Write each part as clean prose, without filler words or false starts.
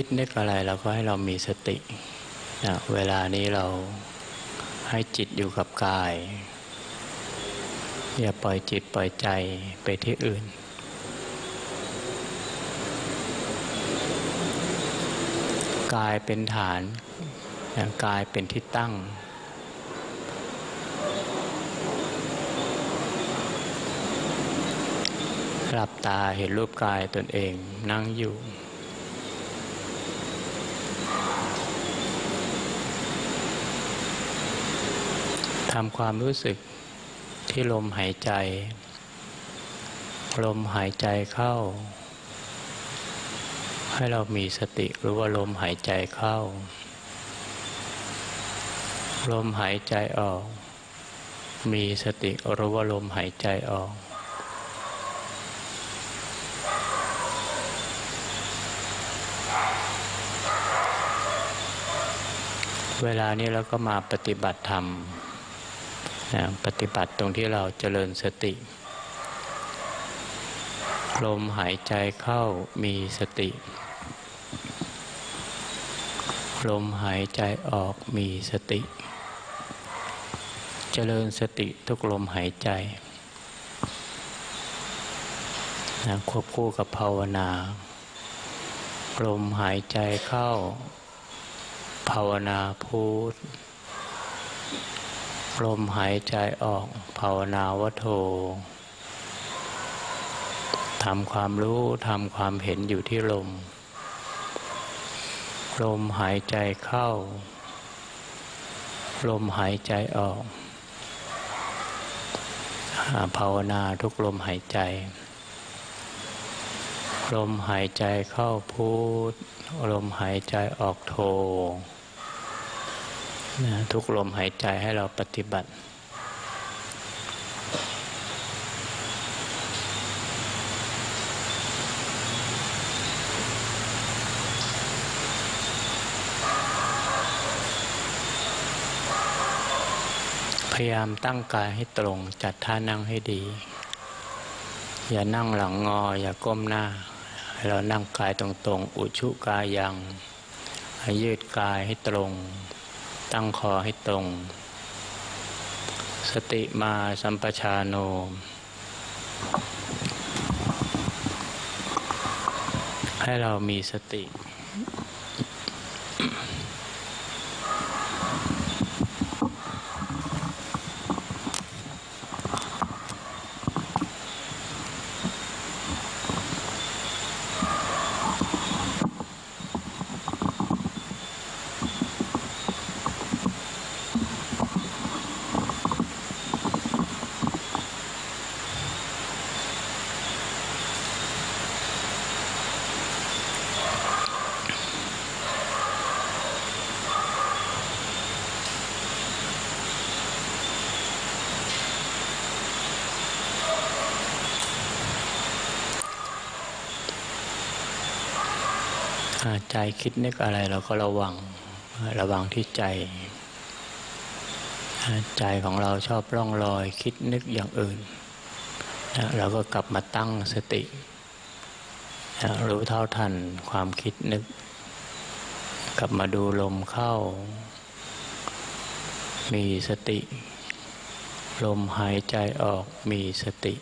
คิดนึกอะไรเราก็ให้เรามีสตินะเวลานี้เราให้จิตอยู่กับกายอย่าปล่อยจิตปล่อยใจไปที่อื่นกายเป็นฐานนะกายเป็นที่ตั้งหลับตาเห็นรูปกายตนเองนั่งอยู่ทำความรู้สึกที่ลมหายใจลมหายใจเข้าให้เรามีสติรู้ว่าลมหายใจเข้าลมหายใจออกมีสติรู้ว่าลมหายใจออกเวลานี้เราก็มาปฏิบัติธรรมปฏิบัติตรงที่เราเจริญสติลมหายใจเข้ามีสติลมหายใจออกมีสติเจริญสติทุกลมหายใจควบคู่กับภาวนาลมหายใจเข้าภาวนาพุทลมหายใจออกภาวนาวโธทำความรู้ทำความเห็นอยู่ที่ลมลมหายใจเข้าลมหายใจออกภาวนาทุกลมหายใจลมหายใจเข้าพุทลมหายใจออกโธทุกลมหายใจให้เราปฏิบัติพยายามตั้งกายให้ตรงจัดท่านั่งให้ดีอย่านั่งหลังงออย่าก้มหน้าให้เรานั่งกายตรงๆอุชุกายังให้ยืดกายให้ตรงตั้งคอให้ตรงสติมาสัมปชาโนให้เรามีสติใจคิดนึกอะไรเราก็ระวังที่ใจใจของเราชอบร่องรอยคิดนึกอย่างอื่นเราก็กลับมาตั้งสติรู้เท่าทันความคิดนึกกลับมาดูลมเข้ามีสติลมหายใจออกมีสติ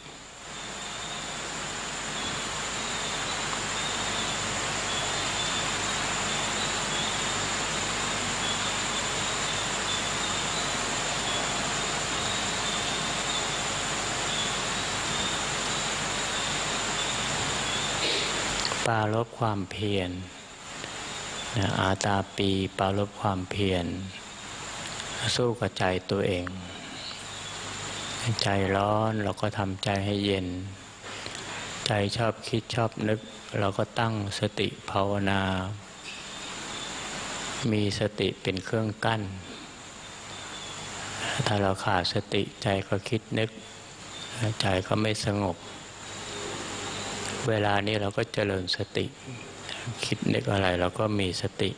ปรารภความเพียรอาตาปีปรารภความเพียรสู้กับใจตัวเองใจร้อนเราก็ทำใจให้เย็นใจชอบคิดชอบนึกเราก็ตั้งสติภาวนามีสติเป็นเครื่องกั้นถ้าเราขาดสติใจก็คิดนึกใจก็ไม่สงบเวลานี้เราก็เจริญสติคิดนึกอะไรเราก็มีสติ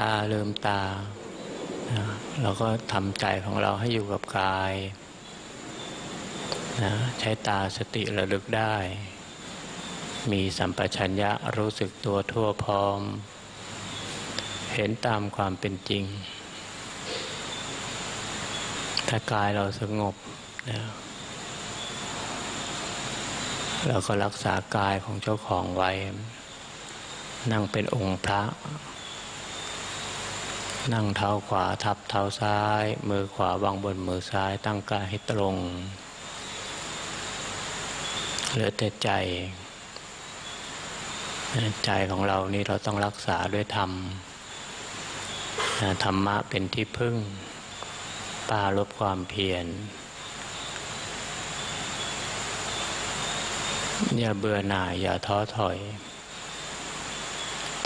ตาลืมตาเราก็ทำใจของเราให้อยู่กับกายนะใช้ตาสติระลึกได้มีสัมปชัญญะรู้สึกตัวทั่วพร้อมเห็นตามความเป็นจริงถ้ากายเราสงบนะเราก็รักษากายของเจ้าของไว้นั่งเป็นองค์พระนั่งเท้าขวาทับเท้าซ้ายมือขวาวางบนมือซ้ายตั้งกายให้ตรงเหลือแต่ใจใจของเรานี่เราต้องรักษาด้วยธรรมธรรมะเป็นที่พึ่งปราลบความเพียรอย่าเบื่อหน่ายอย่าท้อถอย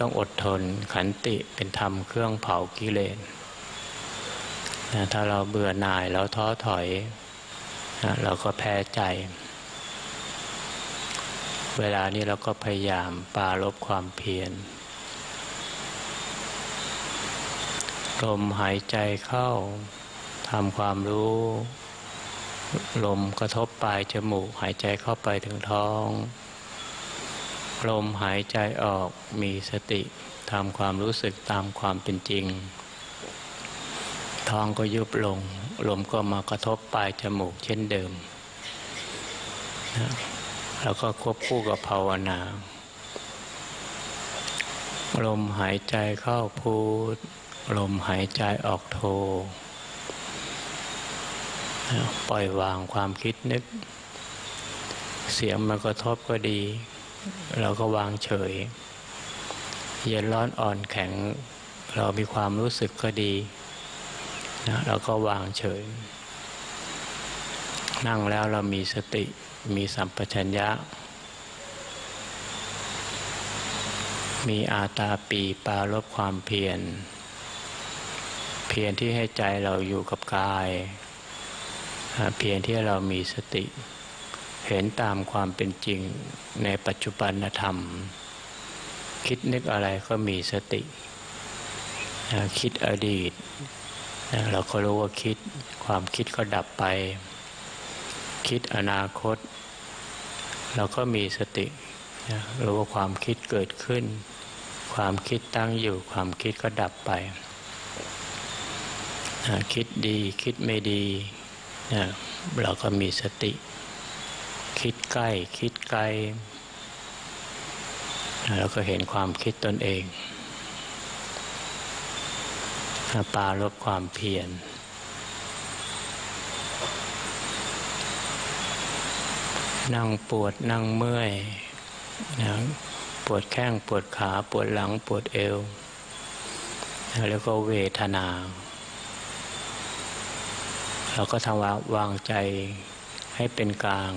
ต้องอดทนขันติเป็นธรรมเครื่องเผากิเลสถ้าเราเบื่อหน่ายแล้วท้อถอยเราก็แพ้ใจเวลานี้เราก็พยายามปราลบความเพียรลมหายใจเข้าทำความรู้ลมกระทบปลายจมูกหายใจเข้าไปถึงท้องลมหายใจออกมีสติทำความรู้สึกตามความเป็นจริงท้องก็ยุบลงลมก็มากระทบปลายจมูกเช่นเดิมแล้วก็ควบคู่กับภาวนาลมหายใจเข้าพูดลมหายใจออกโทปล่อยวางความคิดนึกเสียงมากระทบก็ดีเราก็วางเฉยเย็นร้อนอ่อนแข็งเรามีความรู้สึกก็ดีนะเราก็วางเฉยนั่งแล้วเรามีสติมีสัมปชัญญะมีอาตาปีปราลบความเพียรเพียรที่ให้ใจเราอยู่กับกายเพียรที่เรามีสติเห็นตามความเป็นจริงในปัจจุบันธรรมคิดนึกอะไรก็มีสติคิดอดีตเราก็รู้ว่าคิดความคิดก็ดับไปคิดอนาคตเราก็มีสติรู้ว่าความคิดเกิดขึ้นความคิดตั้งอยู่ความคิดก็ดับไปคิดดีคิดไม่ดีเราก็มีสติคิดใกล้คิดไกลเราก็เห็นความคิดตนเองปราลบความเพียรนั่งปวดนั่งเมื่อยปวดแข้งปวดขาปวดหลังปวดเอวแล้วก็เวทนาเราก็ทำวางใจให้เป็นกลาง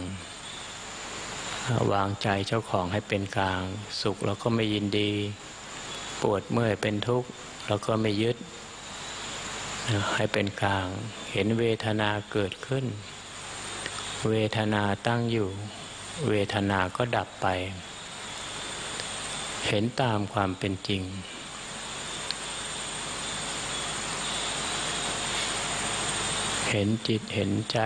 วางใจเจ้าของให้เป็นกลางสุขเราก็ไม่ยินดีปวดเมื่อยเป็นทุกข์เราก็ไม่ยึดให้เป็นกลางเห็นเวทนาเกิดขึ้นเวทนาตั้งอยู่เวทนาก็ดับไปเห็นตามความเป็นจริงเห็นจิตเห็นใจ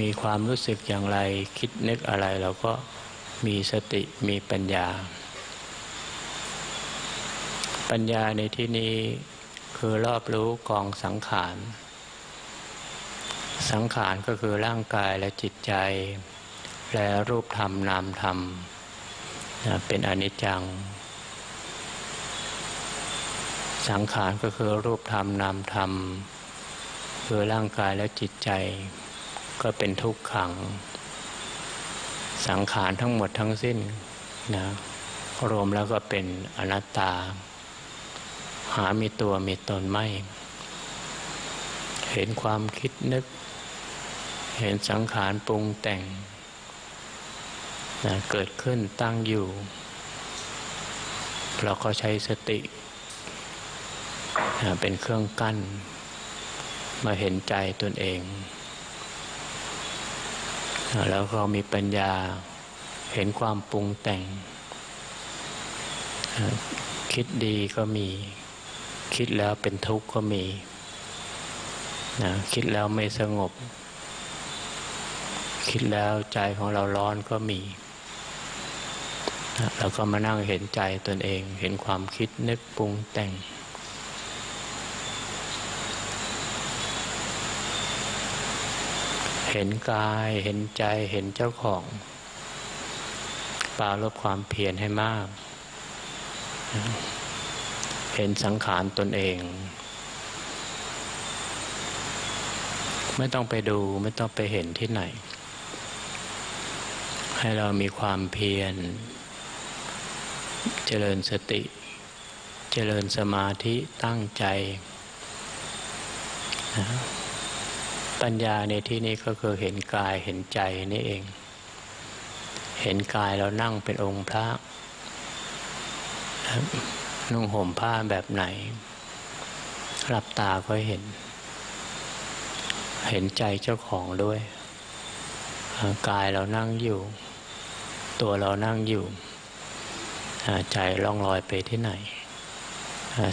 มีความรู้สึกอย่างไรคิดนึกอะไรเราก็มีสติมีปัญญาปัญญาในที่นี้คือรอบรู้กองสังขารสังขารก็คือร่างกายและจิตใจและรูปธรรมนามธรรมเป็นอนิจจังสังขารก็คือรูปธรรมนามธรรมคือร่างกายและจิตใจก็เป็นทุกขังสังขารทั้งหมดทั้งสิ้นนะรวมแล้วก็เป็นอนัตตาหามีตัวมีตนไม่เห็นความคิดนึกเห็นสังขารปรุงแต่งนะเกิดขึ้นตั้งอยู่เราก็ใช้สติเป็นเครื่องกั้นมาเห็นใจตนเองแล้วก็มีปัญญาเห็นความปรุงแต่ง คิดดีก็มีคิดแล้วเป็นทุกข์ก็มีนะคิดแล้วไม่สงบคิดแล้วใจของเราร้อนก็มีนะเราก็มานั่งเห็นใจตนเองเห็นความคิดนึกปรุงแต่งเห็นกายเห็นใจเห็นเจ้าของปรารบความเพียรให้มากเห็นสังขารตนเองไม่ต้องไปดูไม่ต้องไปเห็นที่ไหนให้เรามีความเพียรเจริญสติเจริญสมาธิตั้งใจปัญญาในที่นี้ก็คือเห็นกายเห็นใจนี่เองเห็นกายเรานั่งเป็นองค์พระนุ่งห่มผ้าแบบไหนหลับตาก็เห็นเห็นใจเจ้าของด้วยกายเรานั่งอยู่ตัวเรานั่งอยู่ใจล่องลอยไปที่ไหน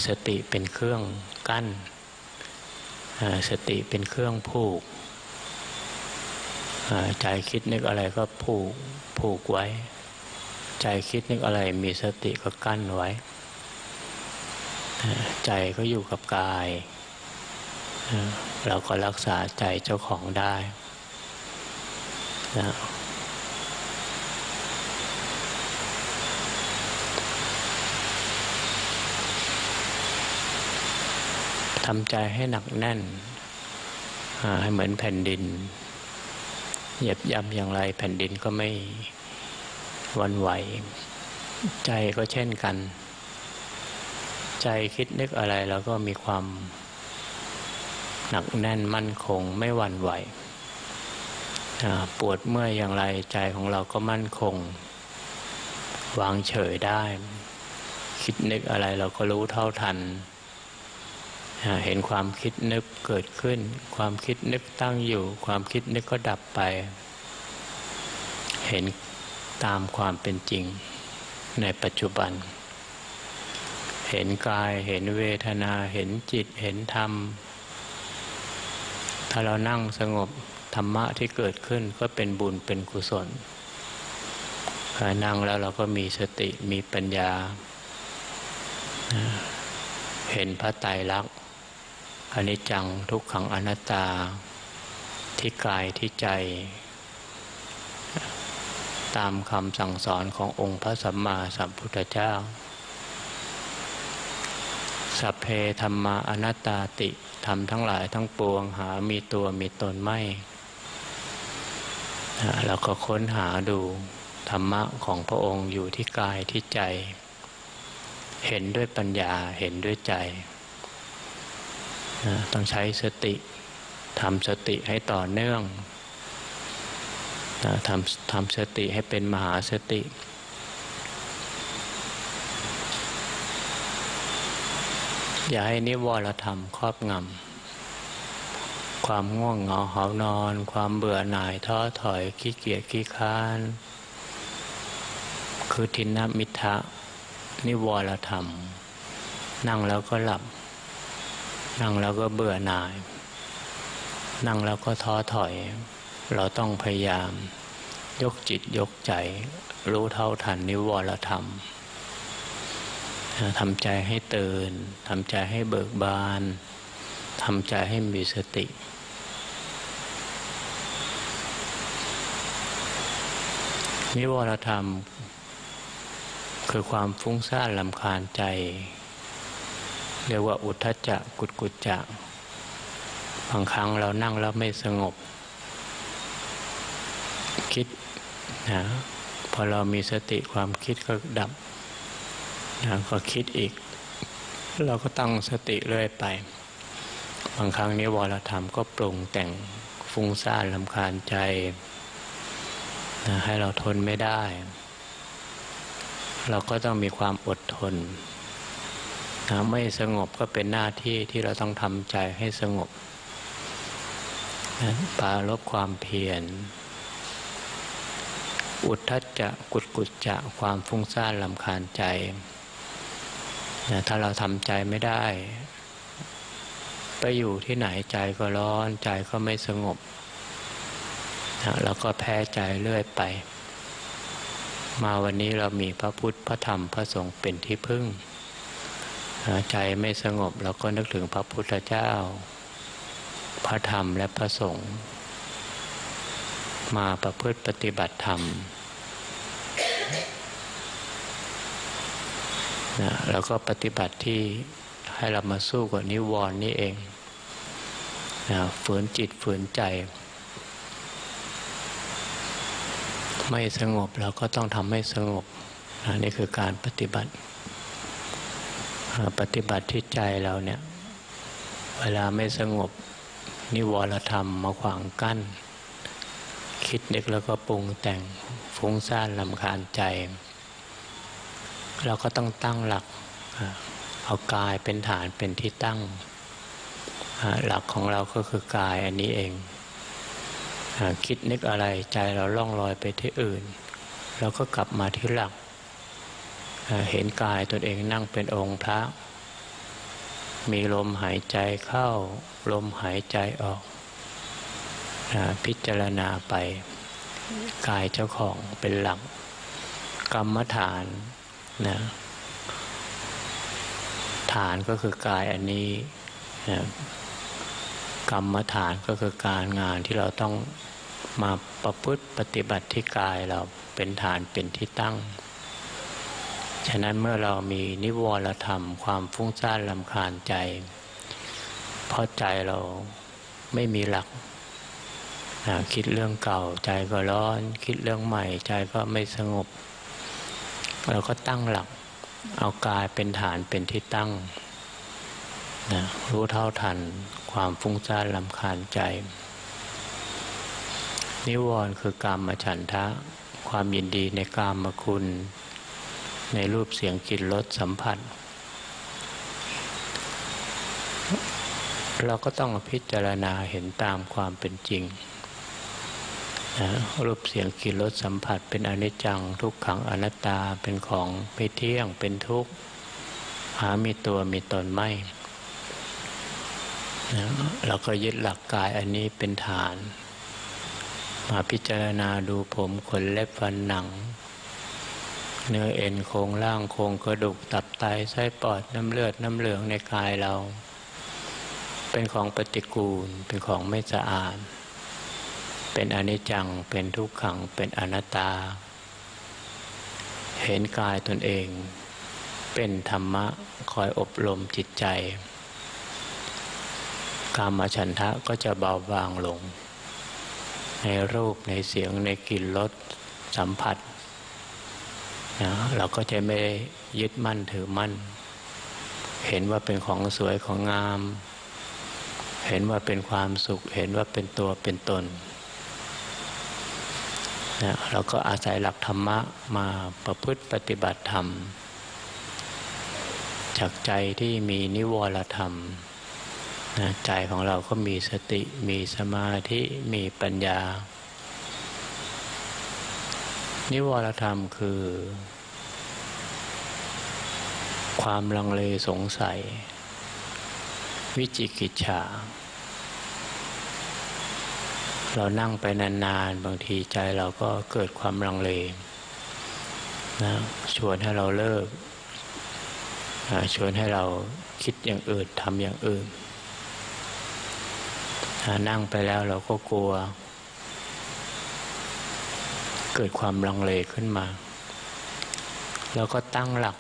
สติเป็นเครื่องกั้นสติเป็นเครื่องผูกใจคิดนึกอะไรก็ผูกไว้ใจคิดนึกอะไรมีสติก็กั้นไว้ใจก็อยู่กับกายเราก็รักษาใจเจ้าของได้นะทำใจให้หนักแน่นให้เหมือนแผ่นดินเหยียบย่ำอย่างไรแผ่นดินก็ไม่หวั่นไหวใจก็เช่นกันใจคิดนึกอะไรแล้วก็มีความหนักแน่นมั่นคงไม่หวั่นไหวปวดเมื่อยอย่างไรใจของเราก็มั่นคงวางเฉยได้คิดนึกอะไรเราก็รู้เท่าทันเห็นความคิดนึกเกิดขึ้นความคิดนึกตั้งอยู่ความคิดนึกก็ดับไปเห็นตามความเป็นจริงในปัจจุบันเห็นกายเห็นเวทนาเห็นจิตเห็นธรรมถ้าเรานั่งสงบธรรมะที่เกิดขึ้นก็เป็นบุญเป็นกุศลนั่งแล้วเราก็มีสติมีปัญญาเห็นพระไตรลักษณ์อนิจจังทุกขังอนัตตาที่กายที่ใจตามคำสั่งสอนขององค์พระสัมมาสัมพุทธเจ้าสัพเพธัมมาอนัตตาติธรรมทั้งหลายทั้งปวงหามีตัวมีตนไม่เราก็ค้นหาดูธรรมะของพระองค์อยู่ที่กายที่ใจเห็นด้วยปัญญาเห็นด้วยใจต้องใช้สติทำสติให้ต่อเนื่องทำสติให้เป็นมหาสติอย่าให้นิวรธรรมครอบงำความง่วงเหงาหานอนความเบื่อหน่ายท้อถอยขี้เกียจขี้ค้านคือทินนมิทธะนิวรธรรมนั่งแล้วก็หลับนั่งแล้วก็เบื่อหน่ายนั่งแล้วก็ท้อถอยเราต้องพยายามยกจิตยกใจรู้เท่าทันนิวรธรรมทำใจให้ตื่นทำใจให้เบิกบานทำใจให้มีสตินิวรธรรมคือความฟุ้งซ่านรำคาญใจเรียกว่าอุทธัจจะกุจจะบางครั้งเรานั่งแล้วไม่สงบคิดนะพอเรามีสติความคิดก็ดับนะก็คิดอีกเราก็ตั้งสติเรื่อยไปบางครั้งนิวรธรรมก็ปรุงแต่งฟุ้งซ่านรำคาญใจนะให้เราทนไม่ได้เราก็ต้องมีความอดทนนะไม่สงบก็เป็นหน้าที่ที่เราต้องทำใจให้สงบนะปรารภความเพียรอุทธัจจะกุจจะความฟุ้งซ่านรำคาญใจ ถ้าเราทำใจไม่ได้ไปอยู่ที่ไหนใจก็ร้อนใจก็ไม่สงบแล้วก็แพ้ใจเรื่อยไปมาวันนี้เรามีพระพุทธพระธรรมพระสงฆ์เป็นที่พึ่งใจไม่สงบเราก็นึกถึงพระพุทธเจ้าพระธรรมและพระสงฆ์มาประพฤติปฏิบัติธรรมแล้วก็ปฏิบัติที่ให้เรามาสู้กับนิวรณ์นี่เองฝืนจิตฝืนใจไม่สงบเราก็ต้องทำให้สงบนี่คือการปฏิบัติที่ใจเราเนี่ยเวลาไม่สงบนิวรธรรมมาขวางกั้นคิดนึกแล้วก็ปรุงแต่งฟุ้งซ่านรำคาญใจเราก็ต้องตั้งหลักเอากายเป็นฐานเป็นที่ตั้งหลักของเราก็คือกายอันนี้เองคิดนึกอะไรใจเราล่องลอยไปที่อื่นเราก็กลับมาที่หลักเห็นกายตนเองนั่งเป็นองค์พระมีลมหายใจเข้าลมหายใจออกพิจารณาไปกายเจ้าของเป็นหลักกรรมฐานนะฐานก็คือกายอันนี้นะกรรมฐานก็คือการงานที่เราต้องมาประพฤติปฏิบัติที่กายเราเป็นฐานเป็นที่ตั้งฉะนั้นเมื่อเรามีนิวรธรรมความฟุ้งซ่านรำคาญใจเพราะใจเราไม่มีหลักคิดเรื่องเก่าใจก็ร้อนคิดเรื่องใหม่ใจก็ไม่สงบเราก็ตั้งหลักเอากายเป็นฐานเป็นที่ตั้งรู้เท่าทันความฟุ้งซ่านรำคาญใจนิวรณ์คือกามฉันทะความยินดีในกามคุณในรูปเสียงกลิ่นรสสัมผัสเราก็ต้องพิจารณาเห็นตามความเป็นจริงรูปเสียงกลิ่นรสสัมผัสเป็นอนิจจังทุกขังอนัตตาเป็นของไม่เที่ยงเป็นทุกข์หามีตัวมีตนไม่เราก็ยึดหลักกายอันนี้เป็นฐานมาพิจารณาดูผมขนเล็บฟันหนังเนื้อเอ็นโครงร่างโครงกระดูกตับไตไส้ปอดน้ำเลือดน้ำเหลืองในกายเราเป็นของปฏิกูลเป็นของไม่สะอาดเป็นอนิจจังเป็นทุกขังเป็นอนัตตาเห็นกายตนเองเป็นธรรมะคอยอบรมจิตใจกามฉันทะก็จะเบาบางลงในรูปในเสียงในกลิ่นรสสัมผัสเราก็จะไม่ยึดมั่นถือมั่นเห็นว่าเป็นของสวยของงามเห็นว่าเป็นความสุขเห็นว่าเป็นตัวเป็นตนเราก็อาศัยหลักธรรมะมาประพฤติปฏิบัติธรรมจากใจที่มีนิวรธรรมใจของเราก็มีสติมีสมาธิมีปัญญานิวรธรรมคือความลังเลสงสัยวิจิกิจฉาเรานั่งไปนานๆบางทีใจเราก็เกิดความลังเลนะชวนให้เราเลิกชวนให้เราคิดอย่างอื่นทำอย่างอื่นนั่งไปแล้วเราก็กลัวเกิดความลังเลขึ้นมาเราก็ตั้งหลัก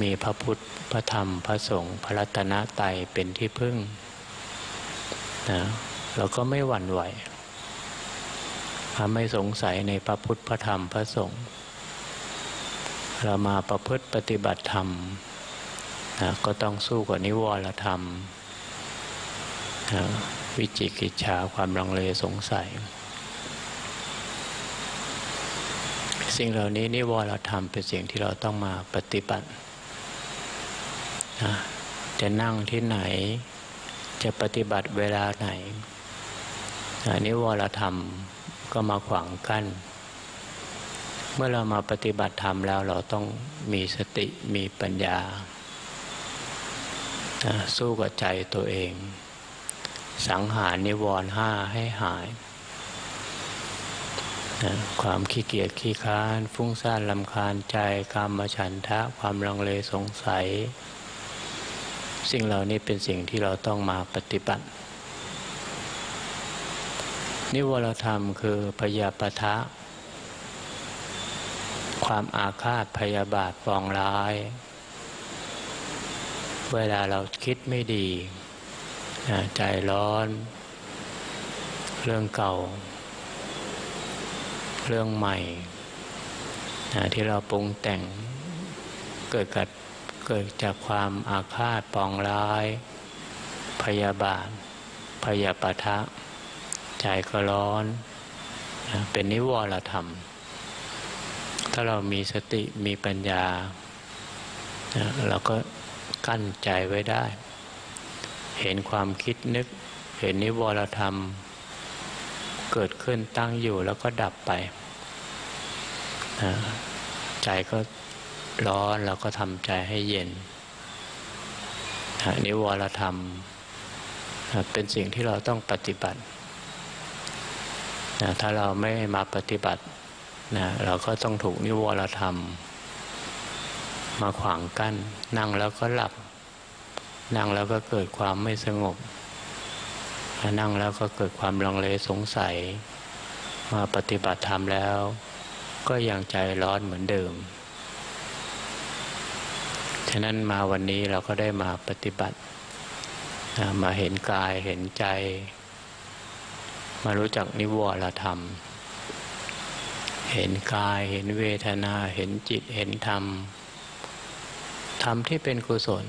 มีพระพุทธพระธรรมพระสงฆ์พระรัตนตรัยเป็นที่พึ่งนะเราก็ไม่หวั่นไหวไม่สงสัยในพระพุทธพระธรรมพระสงฆ์เรามาประพฤติปฏิบัติธรรมนะก็ต้องสู้กับนิวรธรรมนะวิจิกิจฉาความลังเลสงสัยสิ่งเหล่านี้นิวรธรรมเป็นสิ่งที่เราต้องมาปฏิบัติจะนั่งที่ไหนจะปฏิบัติเวลาไหนนิวรธรรมก็มาขวางกั้น เมื่อเรามาปฏิบัติธรรมแล้วเราต้องมีสติมีปัญญาสู้กับใจตัวเองสังหารนิวรณ์ห้าให้หายความขี้เกียจขี้ค้านฟุ้งซ่านรำคาญใจกามฉันทะความลังเลสงสัยสิ่งเหล่านี้เป็นสิ่งที่เราต้องมาปฏิบัตินิวรธรรมคือพยาปทะความอาฆาตพยาบาทปองร้ายเวลาเราคิดไม่ดีใจร้อนเรื่องเก่าเรื่องใหม่ที่เราปรุงแต่งเกิดจากความอาฆาตปองร้ายพยาบาทพยาปทะใจก็ร้อนเป็นนิวรธรรมถ้าเรามีสติมีปัญญาเราก็กั้นใจไว้ได้เห็นความคิดนึกเห็นนิวรธรรมเกิดขึ้นตั้งอยู่แล้วก็ดับไปใจก็ร้อนเราก็ทำใจให้เย็นนิวรธรรมเป็นสิ่งที่เราต้องปฏิบัติถ้าเราไม่มาปฏิบัติเราก็ต้องถูกนิวรธรรมมาขวางกั้นนั่งแล้วก็หลับนั่งแล้วก็เกิดความไม่สงบนั่งแล้วก็เกิดความลังเลสงสัยมาปฏิบัติธรรมแล้วก็ยังใจร้อนเหมือนเดิมฉะนั้นมาวันนี้เราก็ได้มาปฏิบัติมาเห็นกายเห็นใจมารู้จักนิวรธรรมเห็นกายเห็นเวทนาเห็นจิตเห็นธรรมธรรมที่เป็นกุศล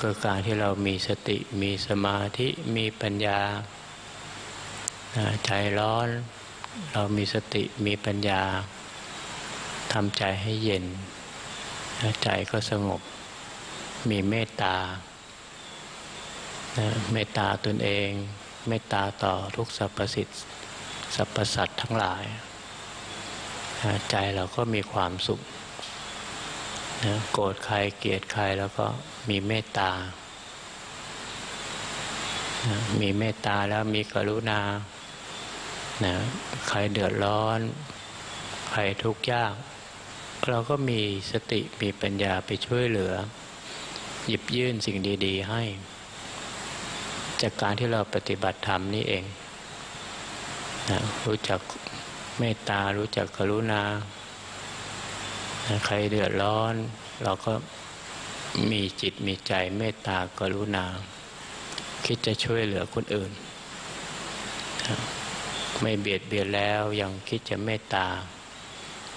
คือการที่เรามีสติมีสมาธิมีปัญญาใจร้อนเรามีสติมีปัญญาทำใจให้เย็นใจก็สงบมีเมตตาเมตตาตนเองเมตตาต่อทุกสรรพสิ่งสรรพสัตว์ทั้งหลายใจเราก็มีความสุขโกรธใครเกลียดใครแล้วก็มีเมตตามีเมตตาแล้วมีกรุณาใครเดือดร้อนใครทุกข์ยากเราก็มีสติมีปัญญาไปช่วยเหลือหยิบยื่นสิ่งดีๆให้จากการที่เราปฏิบัติธรรมนี่เองรู้จักเมตตารู้จักกรุณาใครเดือดร้อนเราก็มีจิตมีใจเมตตากรุณาคิดจะช่วยเหลือคนอื่นไม่เบียดเบียนแล้วยังคิดจะเมตตา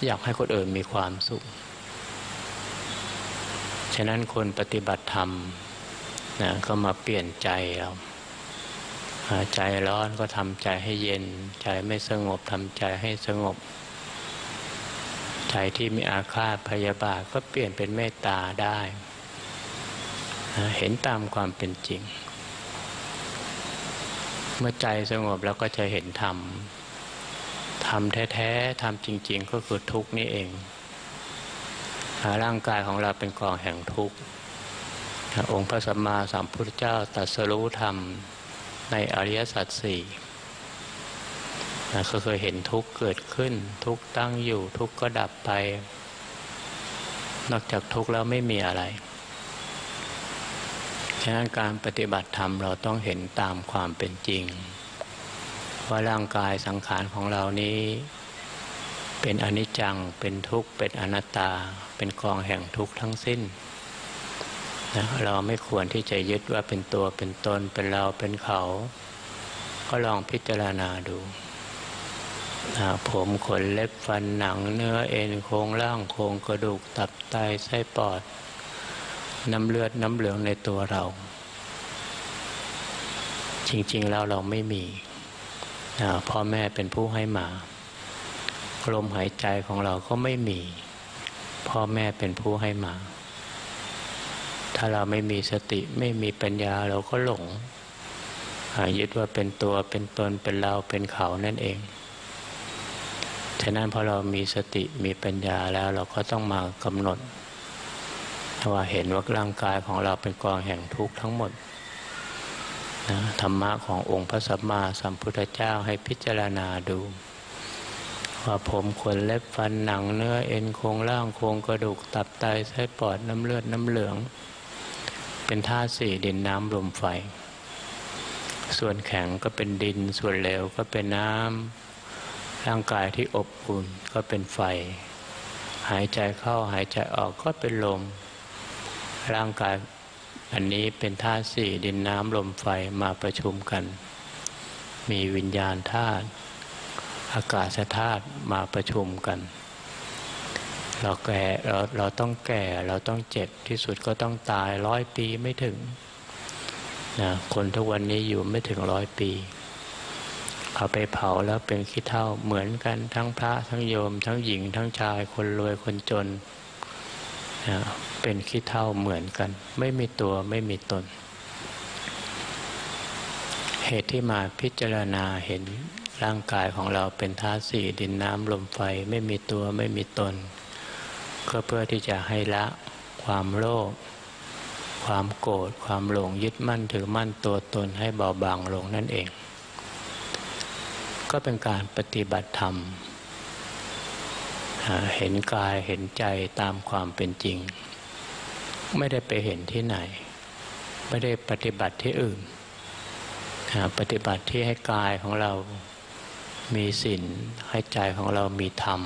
อยากให้คนอื่นมีความสุขฉะนั้นคนปฏิบัติธรรมก็มาเปลี่ยนใจเราใจร้อนก็ทำใจให้เย็นใจไม่สงบทำใจให้สงบใจที่มีอาฆาตพยาบาทก็เปลี่ยนเป็นเมตตาได้เห็นตามความเป็นจริงเมื่อใจสงบแล้วก็จะเห็นธรรมธรรมแท้ๆธรรมจริงๆก็คือทุกข์นี่เองร่างกายของเราเป็นกองแห่งทุกข์องค์พระสัมมาสัมพุทธเจ้าตรัสรู้ธรรมในอริยสัจสี่ก็เคยเห็นทุกข์เกิดขึ้นทุกข์ตั้งอยู่ทุกข์ก็ดับไปนอกจากทุกข์แล้วไม่มีอะไรฉะนั้นการปฏิบัติธรรมเราต้องเห็นตามความเป็นจริงว่าร่างกายสังขารของเรานี้เป็นอนิจจังเป็นทุกข์เป็นอนัตตาเป็นกองแห่งทุกข์ทั้งสิ้นเราไม่ควรที่จะยึดว่าเป็นตัวเป็นตนเป็นเราเป็นเขาก็ลองพิจารณาดูผมขนเล็บฟันหนังเนื้อเอ็นโครงร่างโครงกระดูกตับไตไส้ปอดน้ำเลือดน้ำเหลืองในตัวเราจริงๆแล้วเราไม่มีพ่อแม่เป็นผู้ให้มาลมหายใจของเราก็ไม่มีพ่อแม่เป็นผู้ให้มาถ้าเราไม่มีสติไม่มีปัญญาเราก็หลงยึดว่าเป็นตัวเป็นตนเป็นเราเป็นเขานั่นเอง ฉะนั้นพอเรามีสติมีปัญญาแล้วเราก็ต้องมากำหนดว่าเห็นว่าร่างกายของเราเป็นกองแห่งทุกข์ทั้งหมดนะธรรมะขององค์พระสัมมาสัมพุทธเจ้าให้พิจารณาดูว่าผมขนเล็บฟันหนังเนื้อเอ็นโครงร่างโครงกระดูกตับไตไส้ปอดน้ำเลือดน้ำเหลืองเป็นธาตุสี่ดินน้ำลมไฟส่วนแข็งก็เป็นดินส่วนเหลวก็เป็นน้ำร่างกายที่อบอุ่นก็เป็นไฟหายใจเข้าหายใจออกก็เป็นลมร่างกายอันนี้เป็นธาตุสี่ดินน้ำลมไฟมาประชุมกันมีวิญญาณธาตุอากาศธาตุมาประชุมกันเราต้องแก่เราต้องเจ็บที่สุดก็ต้องตาย100 ปีไม่ถึงนะคนทุกวันนี้อยู่ไม่ถึง100 ปีเอาไปเผาแล้วเป็นขี้เถ้าเหมือนกันทั้งพระทั้งโยมทั้งหญิงทั้งชายคนรวยคนจนนะเป็นขี้เถ้าเหมือนกันไม่มีตัวไม่มีตนเหตุที่มาพิจารณาเห็นร่างกายของเราเป็นธาตุสี่ดินน้ำลมไฟไม่มีตัวไม่มีตนก็เพื่อที่จะให้ละความโลภความโกรธความหลงยึดมั่นถือมั่นตัวตนให้เบาบางลงนั่นเองก็เป็นการปฏิบัติธรรมเห็นกายเห็นใจตามความเป็นจริงไม่ได้ไปเห็นที่ไหนไม่ได้ปฏิบัติที่อื่นปฏิบัติที่ให้กายของเรามีศีลให้ใจของเรามีธรรม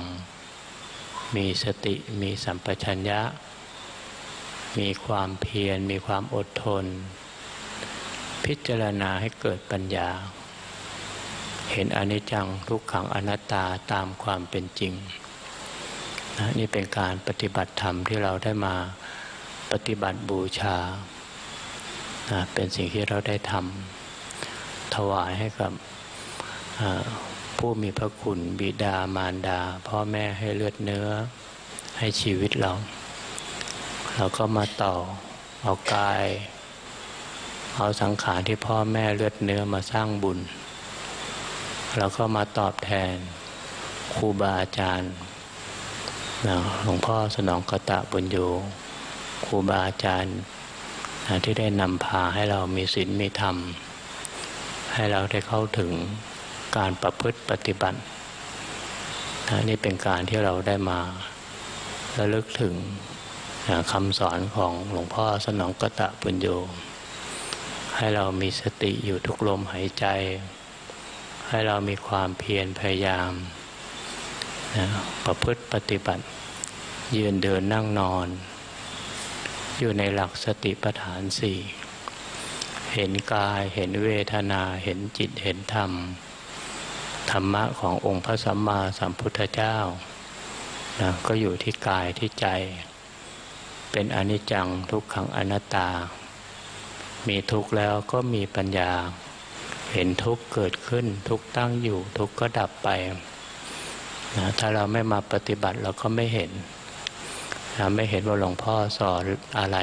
มีสติมีสัมปชัญญะมีความเพียรมีความอดทนพิจารณาให้เกิดปัญญาเห็นอนิจจังทุกขังอนัตตาตามความเป็นจริงนะนี่เป็นการปฏิบัติธรรมที่เราได้มาปฏิบัติบูชานะเป็นสิ่งที่เราได้ทำถวายให้กับผู้มีพระคุณบิดามารดาพ่อแม่ให้เลือดเนื้อให้ชีวิตเราก็มาต่อเอากายเอาสังขารที่พ่อแม่เลือดเนื้อมาสร้างบุญเราก็มาตอบแทนครูบาอาจารย์หลวงพ่อสนองกตปุญโญครูบาอาจารย์ที่ได้นำพาให้เรามีศีลมีธรรมให้เราได้เข้าถึงการประพฤติปฏิบัตินี่เป็นการที่เราได้มาระลึกถึงคำสอนของหลวงพ่อสนองกตปุญโญให้เรามีสติอยู่ทุกลมหายใจให้เรามีความเพียรพยายามประพฤติปฏิบัติยืนเดินนั่งนอนอยู่ในหลักสติปัฏฐานสี่เห็นกายเห็นเวทนาเห็นจิตเห็นธรรมธรรมะขององค์พระสัมมาสัมพุทธเจ้าก็อยู่ที่กายที่ใจเป็นอนิจจังทุกขังอนัตตามีทุกข์แล้วก็มีปัญญาเห็นทุกข์เกิดขึ้นทุกข์ตั้งอยู่ทุกข์ก็ดับไปถ้าเราไม่มาปฏิบัติเราก็ไม่เห็นเราไม่เห็นว่าหลวงพ่อสอนอะไร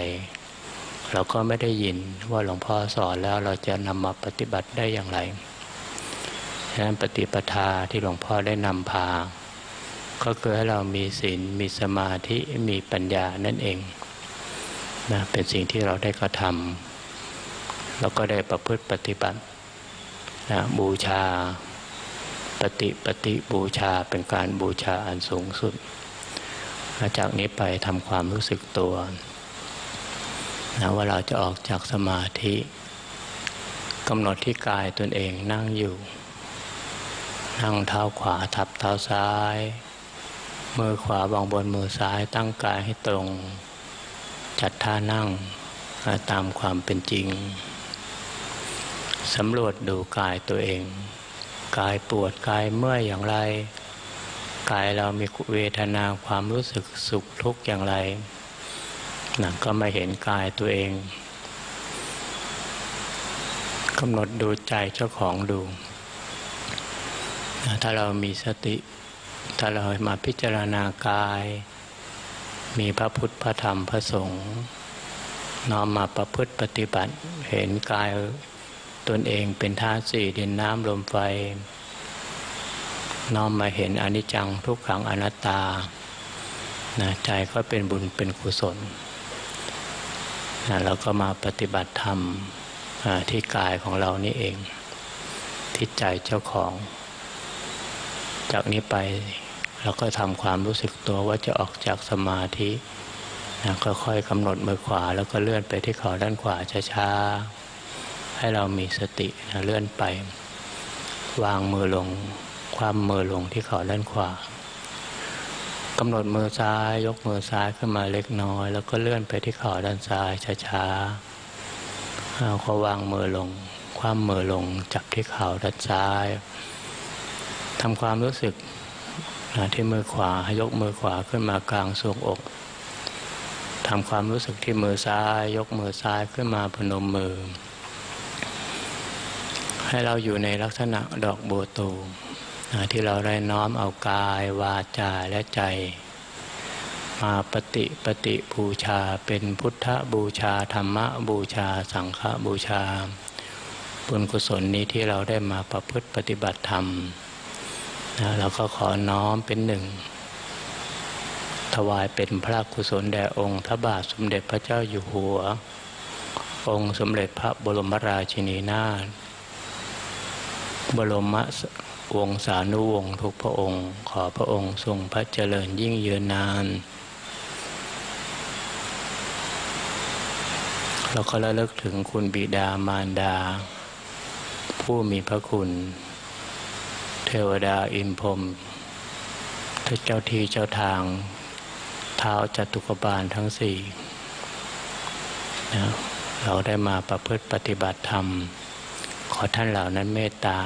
เราก็ไม่ได้ยินว่าหลวงพ่อสอนแล้วเราจะนำมาปฏิบัติได้อย่างไรฉะนั้นปฏิปทาที่หลวงพ่อได้นำพาก็คือให้เรามีศีลมีสมาธิมีปัญญานั่นเองเป็นสิ่งที่เราได้กระทำแล้วก็ได้ประพฤติปฏิบัติบูชาปฏิบูชาเป็นการบูชาอันสูงสุดจากนี้ไปทำความรู้สึกตัวว่าเราจะออกจากสมาธิกำหนดที่กายตนเองนั่งอยู่นั่งเท้าขวาทับเท้าซ้ายมือขวาวางบนมือซ้ายตั้งกายให้ตรงจัดท่านั่งตามความเป็นจริงสำรวจดูกายตัวเองกายปวดกายเมื่อยอย่างไรกายเรามีเวทนาความรู้สึกสุขทุกข์อย่างไรก็มาเห็นกายตัวเองกำหนดดูใจเจ้าของดูถ้าเรามีสติถ้าเรามาพิจารณากายมีพระพุทธพระธรรมพระสงฆ์น้อมมาประพฤติปฏิบัติเห็นกายตนเองเป็นธาตุสี่ดินน้ำลมไฟ น้อมมาเห็นอนิจจังทุกขังอนัตตาใจก็เป็นบุญเป็นกุศลแล้วก็มาปฏิบัติธรรมที่กายของเรานี่เองที่ใจเจ้าของจากนี้ไปเราก็ทำความรู้สึกตัวว่าจะออกจากสมาธิก็ค่อยกำหนดมือขวาแล้วก็เลื่อนไปที่ข้อด้านขวาช้าๆให้เรามีสติเลื่อนไปวางมือลงคว่ำมือลงที่ข้อด้านขวากำหนดมือซ้ายยกมือซ้ายขึ้นมาเล็กน้อยแล้วก็เลื่อนไปที่ข้อด้านซ้ายช้าๆเอาข้อวางมือลงคว่ำมือลงจับที่ข้อด้านซ้ายทำความรู้สึกที่มือขวายกมือขวาขึ้นมากลางทรวงอกทำความรู้สึกที่มือซ้ายยกมือซ้ายขึ้นมาพนมมือให้เราอยู่ในลักษณะดอกบัวตูมที่เราได้น้อมเอากายวาจาและใจมาปฏิบูชาเป็นพุทธบูชาธรรมบูชาสังฆบูชาบุญกุศลนี้ที่เราได้มาประพฤติปฏิบัติธรรมเราก็ขอน้อมเป็นหนึ่งถวายเป็นพระกุศลแด่องค์พระบาทสมเด็จพระเจ้าอยู่หัวองค์สมเด็จพระบรมราชินีนาถบรมวงศานุวงศ์ทุกพระองค์ขอพระองค์ทรงพระเจริญยิ่งยืนนานเราก็ระลึกถึงคุณบิดามารดาผู้มีพระคุณเทวดาอินพรหมเจ้าที่เจ้าทางเท้าจตุกบาลทั้งสี่เราได้มาประพฤติปฏิบัติธรรมขอท่านเหล่านั้นเมตตา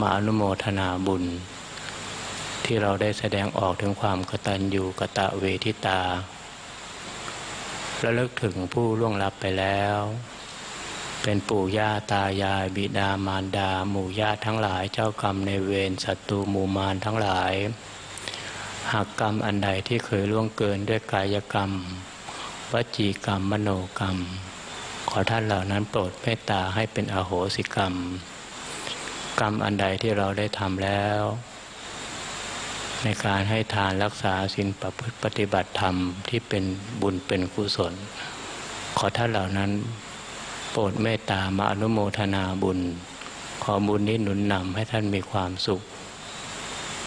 มาอนุโมทนาบุญที่เราได้แสดงออกถึงความกตัญญูกตเวทิตาระลึกถึงผู้ล่วงลับไปแล้วเป็นปู่ย่าตายายบิดามารดาหมู่ญาติทั้งหลายเจ้ากรรมในเวรศัตรูหมู่มารทั้งหลายหากกรรมอันใดที่เคยล่วงเกินด้วยกายกรรมวจีกรรมมโนกรรมขอท่านเหล่านั้นโปรดเมตตาให้เป็นอโหสิกรรมกรรมอันใดที่เราได้ทำแล้วในการให้ทานรักษาศีลประพฤติปฏิบัติธรรมที่เป็นบุญเป็นกุศลขอท่านเหล่านั้นโปรดเมตตามาอนุโมทนาบุญขอบุญนี้หนุนนำให้ท่านมีความสุข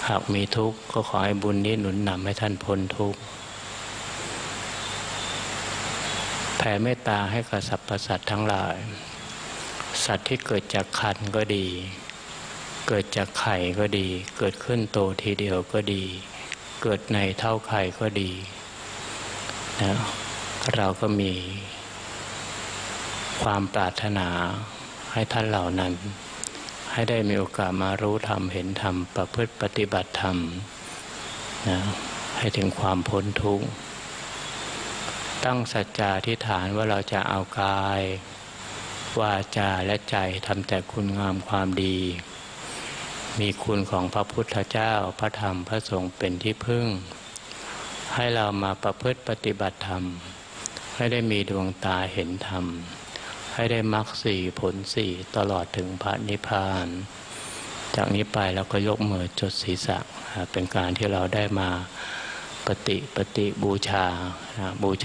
หากมีทุกข์ก็ขอให้บุญนี้หนุนนำให้ท่านพ้นทุกข์แผ่เมตตาให้กับสรรพสัตว์ทั้งหลายสัตว์ที่เกิดจากครรภ์ก็ดีเกิดจากไข่ก็ดีเกิดขึ้นโตทีเดียวก็ดีเกิดในเท่าไข่ก็ดีนะเราก็มีความปรารถนาให้ท่านเหล่านั้นให้ได้มีโอกาสมารู้ธรรมเห็นธรรมประพฤติปฏิบัติธรรมให้ถึงความพ้นทุกข์ตั้งสัจจะอธิษฐานว่าเราจะเอากายวาจาและใจทำแต่คุณงามความดีมีคุณของพระพุทธเจ้าพระธรรมพระสงฆ์เป็นที่พึ่งให้เรามาประพฤติปฏิบัติธรรมให้ได้มีดวงตาเห็นธรรมให้ได้มรรคสี่ผลสี่ตลอดถึงพระนิพพานจากนี้ไปเราก็ยกมือจดศีรษะเป็นการที่เราได้มาปฏิบู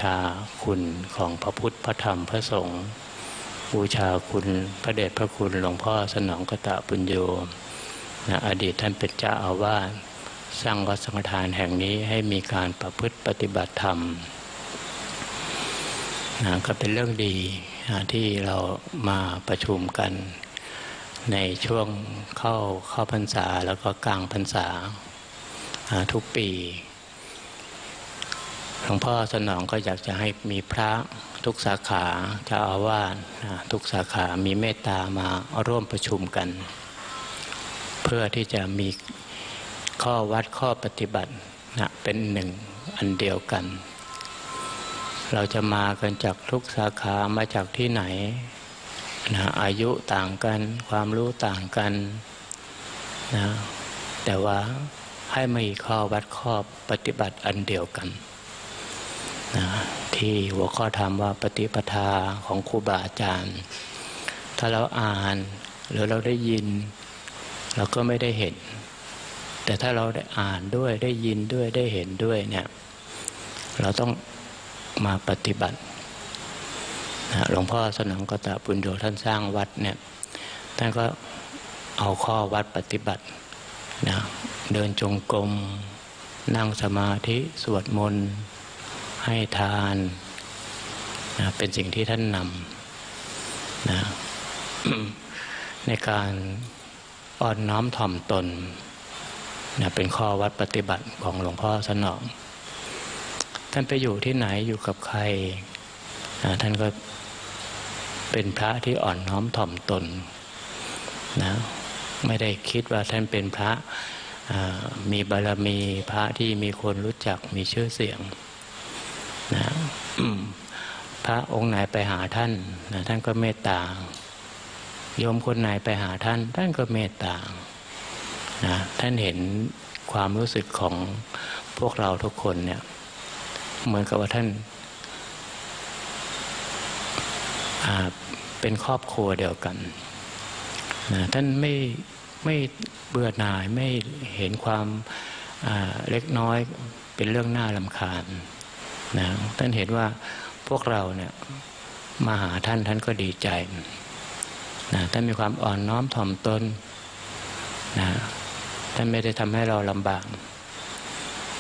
ชาคุณของพระพุทธพระธรรมพระสงฆ์บูชาคุณพระเดชพระคุณหลวงพ่อสนองกตปุญโญอดีตท่านเป็นเจ้าอาวาสสร้างวัดสังฆทานแห่งนี้ให้มีการประพฤติปฏิบัติธรรมก็เป็นเรื่องดีที่เรามาประชุมกันในช่วงเข้าพรรษาแล้วก็กลางพรรษาทุกปีหลวงพ่อสนองก็อยากจะให้มีพระทุกสาขาเจ้าอาวาสทุกสาขามีเมตตามาร่วมประชุมกันเพื่อที่จะมีข้อวัดข้อปฏิบัติเป็นหนึ่งอันเดียวกันเราจะมากันจากทุกสาขามาจากที่ไหนอายุต่างกันความรู้ต่างกันแต่ว่าให้มีข้อวัดข้อปฏิบัติอันเดียวกันที่หัวข้อธรรมว่าปฏิปทาของครูบาอาจารย์ถ้าเราอ่านหรือเราได้ยินเราก็ไม่ได้เห็น แต่ถ้าเราได้อ่านด้วยได้ยินด้วยได้เห็นด้วยเนี่ยเราต้องมาปฏิบัติหลวงพ่อสนองกตปุญโญท่านสร้างวัดเนี่ยท่านก็เอาข้อวัดปฏิบัตินะเดินจงกรมนั่งสมาธิสวดมนต์ให้ทานนะเป็นสิ่งที่ท่านนำนะ ในการอ่อนน้อมถ่อมตนนะเป็นข้อวัดปฏิบัติของหลวงพ่อสนองท่านไปอยู่ที่ไหนอยู่กับใครนะท่านก็เป็นพระที่อ่อนน้อมถ่อมตนนะไม่ได้คิดว่าท่านเป็นพระมีบารมีพระที่มีคนรู้จักมีชื่อเสียงนะพระองค์ไหนไปหาท่านนะท่านก็เมตตาโยมคนไหนไปหาท่านท่านก็เมตตานะท่านเห็นความรู้สึกของพวกเราทุกคนเนี่ยเหมือนกับว่าท่านเป็นครอบครัวเดียวกันนะท่านไม่เบื่อหน่ายไม่เห็นความเล็กน้อยเป็นเรื่องน่ารำคาญนะท่านเห็นว่าพวกเราเนี่ยมาหาท่านท่านก็ดีใจนะท่านมีความอ่อนน้อมถ่อมตนนะท่านไม่ได้ทำให้เราลำบาก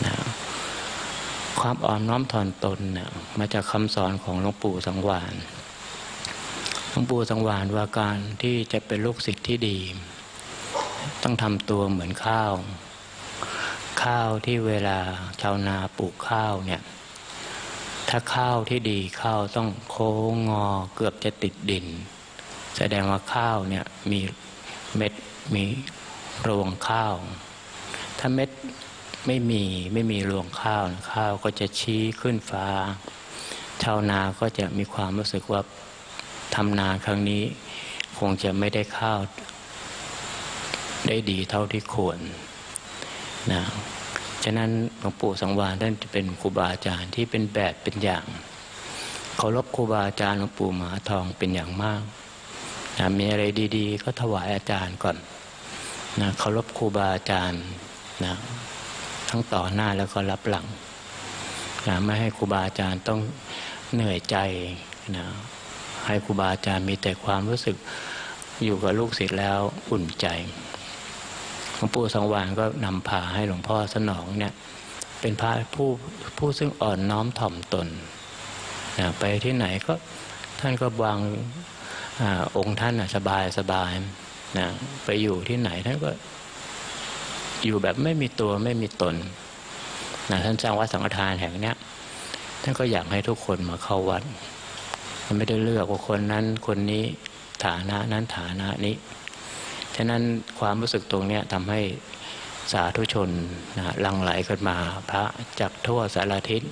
นะความอ่อนน้อมถ่อมตนเนี่ยมาจากคำสอนของหลวงปู่สังวานหลวงปู่สังวานว่าการที่จะเป็นลูกศิษย์ที่ดีต้องทำตัวเหมือนข้าวที่เวลาชาวนาปลูกข้าวเนี่ยถ้าข้าวที่ดีข้าวต้องโค้งงอเกือบจะติดดินแสดงว่าข้าวเนี่ยมีเม็ดมีรวงข้าวถ้าเม็ดไม่มีรวงข้าวข้าวก็จะชี้ขึ้นฟ้าชาวนาก็จะมีความรู้สึกว่าทำนาครั้งนี้คงจะไม่ได้ข้าวได้ดีเท่าที่ควรนะฉะนั้นหลวงปู่สังวานท่านเป็นครูบาอาจารย์ที่เป็นแบบเป็นอย่างเคารพครูบาอาจารย์หลวงปู่มหาทองเป็นอย่างมากนะมีอะไรดีๆก็ถวายอาจารย์ก่อนนะเคารพครูบาอาจารย์นะทั้งต่อหน้าแล้วก็รับหลังนะไม่ให้ครูบาอาจารย์ต้องเหนื่อยใจนะให้ครูบาอาจารย์มีแต่ความรู้สึกอยู่กับลูกศิษย์แล้วอุ่นใจหลวงปู่สังวานก็นำพาให้หลวงพ่อสนองเนี่ยเป็นพระผู้ซึ่งอ่อนน้อมถ่อมตนนะไปที่ไหนก็ท่านก็วางองค์ท่านสบายสบายนะไปอยู่ที่ไหนท่านก็อยู่แบบไม่มีตัวไม่มีตนนะท่านสร้างวัดสังฆทานแห่งเนี้ยท่านก็อยากให้ทุกคนมาเข้าวัดไม่ได้เลือกว่าคนนั้นคนนี้ฐานะนั้นฐานะนี้ฉะนั้นความรู้สึกตรงนี้ทำให้สาธุชนนะหลั่งไหลกันมาพระจากทั่วสารทิศ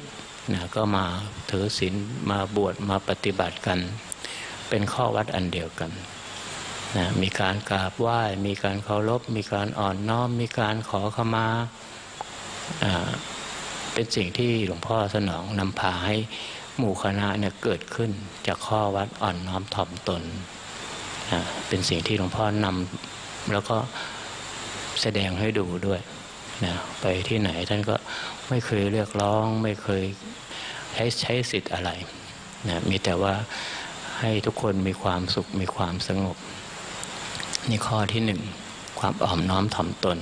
นะก็มาถือศีลมาบวชมาปฏิบัติกันเป็นข้อวัดอันเดียวกันนะมีการกราบไหว้มีการเคารพมีการอ่อนน้อมมีการขอขมาเป็นสิ่งที่หลวงพ่อสนองนำพาให้หมู่คณะเนี่ยเกิดขึ้นจากข้อวัดอ่อนน้อมถ่อมตนเป็นสิ่งที่หลวงพ่อนำแล้วก็แสดงให้ดูด้วยนะไปที่ไหนท่านก็ไม่เคยเรียกร้องไม่เคยใช้สิทธิ์อะไรนะมีแต่ว่าให้ทุกคนมีความสุขมีความสงบนี่ข้อที่หนึ่งความอ่อนน้อมถ่อมตน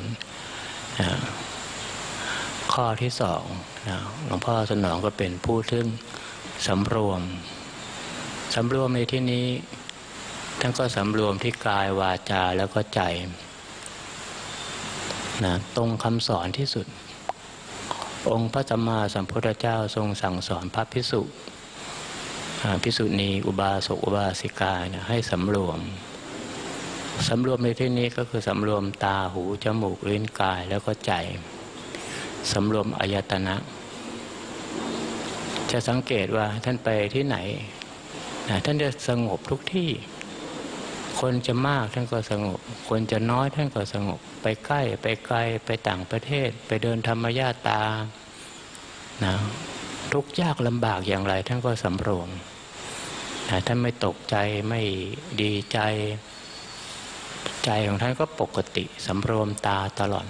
ข้อที่สองหลวงพ่อสนองก็เป็นผู้ซึ่งสำรวมในที่นี้ท่านก็สำรวมที่กายวาจาแล้วก็ใจนะตรงคำสอนที่สุดองค์พระสัมมาสัมพุทธเจ้าทรงสั่งสอนพระภิกษุภิกษุณีอุบาสกอุบาสิกานะให้สำรวมในที่นี้ก็คือสำรวมตาหูจมูกลิ้นกายแล้วก็ใจสำรวมอายตนะจะสังเกตว่าท่านไปที่ไหนนะท่านจะสงบทุกที่คนจะมากท่านก็สงบคนจะน้อยท่านก็สงบไปใกล้ไปไกลไปต่างประเทศไปเดินธรรมญาตานะทุกยากลำบากอย่างไรท่านก็สำรวมนะท่านไม่ตกใจไม่ดีใจใจของท่านก็ปกติสำรวมตาตลอด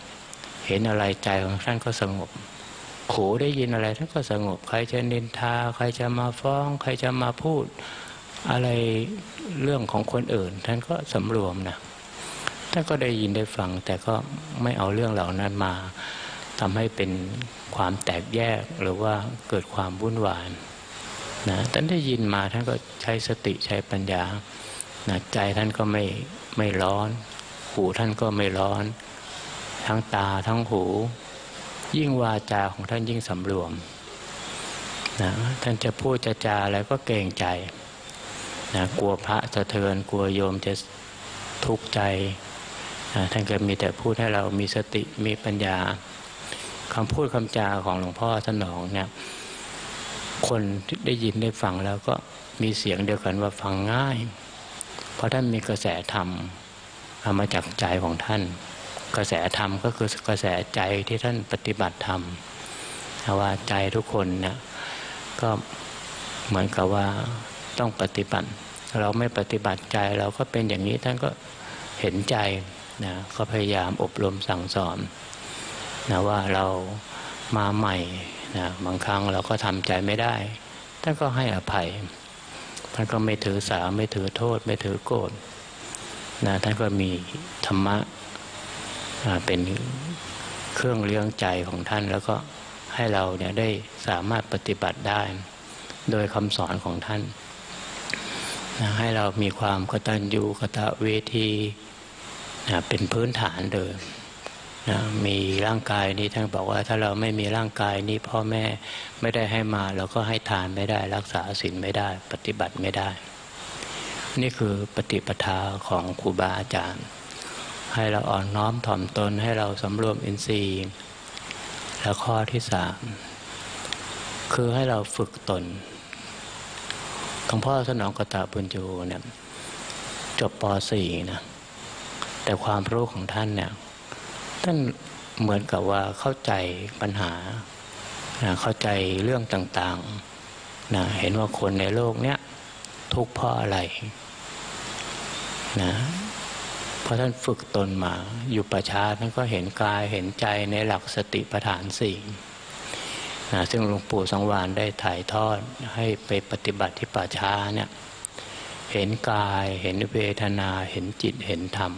เห็นอะไรใจของท่านก็สงบหูได้ยินอะไรท่านก็สงบใครจะนินทาใครจะมาฟ้องใครจะมาพูดอะไรเรื่องของคนอื่นท่านก็สำรวมนะท่านก็ได้ยินได้ฟังแต่ก็ไม่เอาเรื่องเหล่านั้นมาทำให้เป็นความแตกแยกหรือว่าเกิดความวุ่นวายนะท่านได้ยินมาท่านก็ใช้สติใช้ปัญญานะใจท่านก็ไม่ร้อนหูท่านก็ไม่ร้อนทั้งตาทั้งหูยิ่งวาจาของท่านยิ่งสำรวมนะท่านจะพูดจะจาอะไรก็เกรงใจนะกลัวพระสะเทือนกลัวโยมจะทุกข์ใจนะท่านก็มีแต่พูดให้เรามีสติมีปัญญาคำพูดคำจาของหลวงพ่อสนองเนี่ยคนได้ยินได้ฟังแล้วก็มีเสียงเดียวกันว่าฟังง่ายเพราะท่านมีกระแสธรรมเอามาจากใจของท่านกระแสธรรมก็คือกระแสใจที่ท่านปฏิบัติธรรมว่าใจทุกคนเนี่ยก็เหมือนกับว่าต้องปฏิบัติเราไม่ปฏิบัติใจเราก็เป็นอย่างนี้ท่านก็เห็นใจนะก็พยายามอบรมสั่งสอนนะว่าเรามาใหม่นะบางครั้งเราก็ทำใจไม่ได้ท่านก็ให้อภัยท่านก็ไม่ถือสาไม่ถือโทษไม่ถือโกรธนะท่านก็มีธรรมะเป็นเครื่องเลี้ยงใจของท่านแล้วก็ให้เราเนี่ยได้สามารถปฏิบัติได้โดยคำสอนของท่านนะให้เรามีความกตัญญูกตเวทีนะเป็นพื้นฐานเดิมนะมีร่างกายนี้ท่านบอกว่าถ้าเราไม่มีร่างกายนี้พ่อแม่ไม่ได้ให้มาเราก็ให้ทานไม่ได้รักษาศีลไม่ได้ปฏิบัติไม่ได้นี่คือปฏิปทาของครูบาอาจารย์ให้เราอ่อนน้อมถ่อมตนให้เราสำรวมอินทรีย์และข้อที่สามคือให้เราฝึกตนหลวงพ่อสนองกตปุญโญเนี่ยจบป .4 นะแต่ความรู้ของท่านเนี่ยท่านเหมือนกับว่าเข้าใจปัญหาเข้าใจเรื่องต่างๆนะเห็นว่าคนในโลกเนี้ยทุกข์เพราะอะไรนะเพราะท่านฝึกตนมาอยู่ประชาท่านก็เห็นกายเห็นใจในหลักสติปัฏฐานสี่นะซึ่งหลวงปู่สังวานได้ถ่ายทอดให้ไปปฏิบัติที่ป่าช้าเนี่ยเห็นกายเห็นเวทนาเห็นจิตเห็นธรรม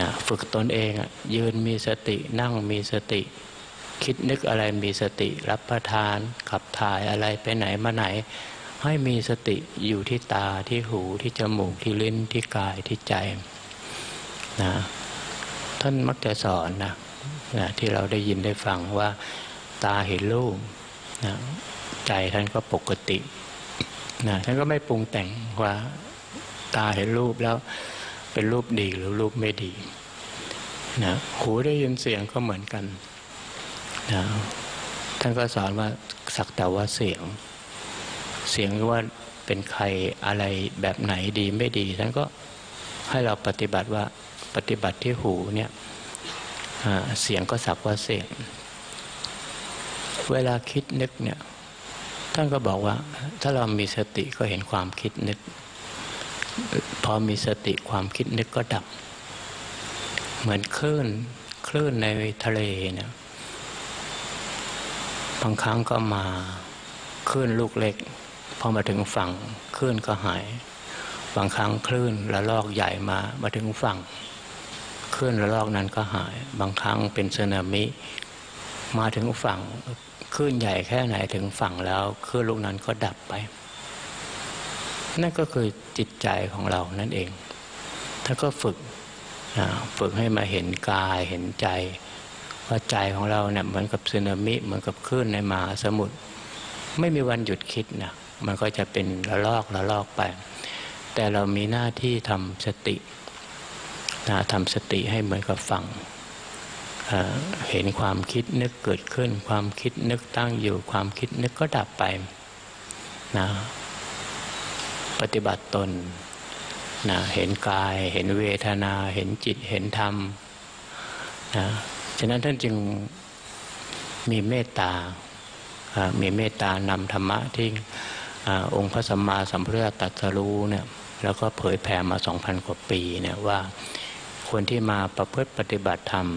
นะฝึกตนเองยืนมีสตินั่งมีสติคิดนึกอะไรมีสติรับประทานขับถ่ายอะไรไปไหนมาไหนให้มีสติอยู่ที่ตาที่หูที่จมูกที่ลิ้นที่กายที่ใจนะท่านมักจะสอนนะที่เราได้ยินได้ฟังว่าตาเห็นรูปนะใจท่านก็ปกตินะท่านก็ไม่ปรุงแต่งว่าตาเห็นรูปแล้วเป็นรูปดีหรือรูปไม่ดีนะหูได้ยินเสียงก็เหมือนกันนะท่านก็สอนว่าสักแต่ว่าเสียงว่าเป็นใครอะไรแบบไหนดีไม่ดีท่านก็ให้เราปฏิบัติว่าปฏิบัติที่หูเนี่ยเสียงก็สักว่าเสียงเวลาคิดนึกเนี่ยท่านก็บอกว่าถ้าเรามีสติก็เห็นความคิดนึกพอมีสติความคิดนึกก็ดับเหมือนคลื่นในทะเลเนี่ยบางครั้งก็มาคลื่นลูกเล็กพอมาถึงฝั่งคลื่นก็หายบางครั้งคลื่นระลอกใหญ่มาถึงฝั่งคลื่นระลอกนั้นก็หายบางครั้งเป็นสึนามิมาถึงฝั่งคลื่นใหญ่แค่ไหนถึงฝั่งแล้วคลื่นลูกนั้นก็ดับไปนั่นก็คือจิตใจของเรานั่นเองถ้าก็ฝึกให้มาเห็นกายเห็นใจว่าใจของเราเนี่ยเหมือนกับสึนามิเหมือนกับคลื่นในมหาสมุทรไม่มีวันหยุดคิดนะมันก็จะเป็นระลอกไปแต่เรามีหน้าที่ทำสติทำสติให้เหมือนกับฝั่งเห็นความคิดนึกเกิดขึ้นความคิดนึกตั้งอยู่ความคิดนึกก็ดับไปนะปฏิบัติตนนะเห็นกายเห็นเวทนาเห็นจิตเห็นธรรมนะฉะนั้นท่านจึงมีเมตตานำนำธรรมะที่องค์พระสัมมาสัมพุทธเจ้าตรัสรู้เนี่ยแล้วก็เผยแผ่มา 2,000 กว่าปีเนี่ยว่าคนที่มาประพฤติปฏิบัติธรรม